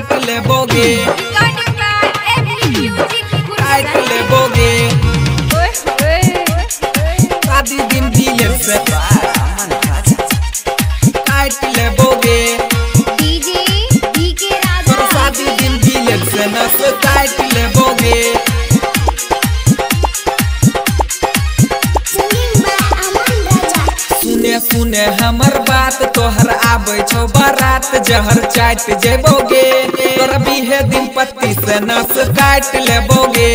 काट ले बोगे काट ले बोगे शादी दिन जिले से काट ले बोगे शादी दिन जिले से न से काट ले बोगे सुने हमर बात तोहर आबै छौ बारात जहर चाट जेबोगे तोर बीहे दिन पत्ती से नस काट लेबोगे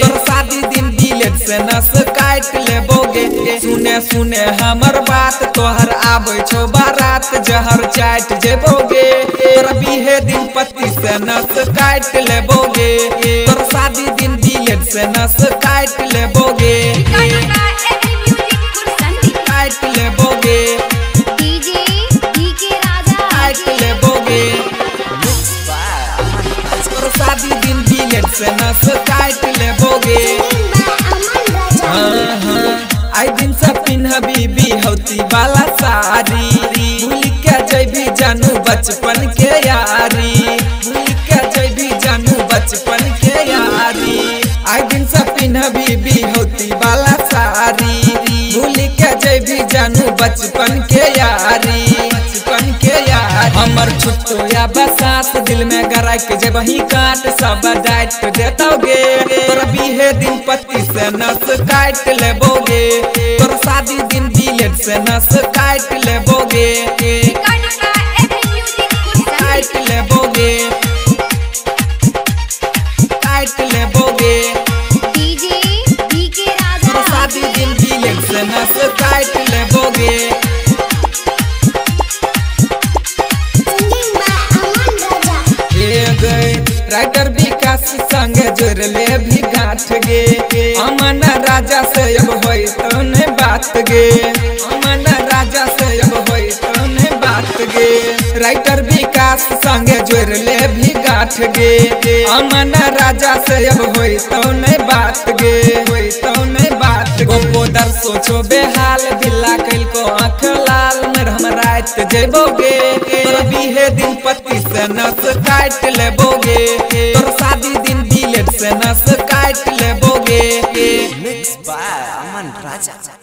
तोर शादी दिन दिलक से नस काट लेबोगे सुने सुने हमर बात तोहर आबै छौ बारात जहर चाट जेबोगे तोर बीहे दिन पत्ती से नस काट लेबोगे तोर शादी दिन दिलक से नस काट लेबोगे काट लेबोगे डीजे राजा काट लेबोगे शादी दिन दिलक से नस काट लेबोगे आई दिन सब पिन्हबी बिहौती वाला साड़ी भूल के जैबी जानू बचपन के यारी भूल के जैबी जानू बचपन के यारी आई दिन सब पिन्हबी बिहौती वाला साड़ी भूल के भी जानू बचपन के यारी हमर छुट्टो या बसात दिल में गराक के जब ही काट सब जाट देतोगे तोर बीहे दिन पत्ती से नस काट लेबोगे तोर शादी दिन दिलक से नस काट लेबोगे काट लेबोगे काट लेबोगे शादी दिन दिलक से नस काट लेबोगे राइटर विकास संग जोड़ ले भी गाँठ गे अमन राजा से अब होई तोने बात गे अमन राजा से अब होई तोने बात गे राइटर विकास संग जोड़ ले भी गाँठ गे अमन राजा से अब होई तोने बात गे होई तोने बात गोपोदर सोचो बेहाल बिल्ला कल को आँख लाल नरम रात जेबोगे तोर बीहे दिन पत्ती से नस काट लेबोगे तोर शादी दिन दिलक से नस काट लेबोगे मिक्स बाय अमन राजा।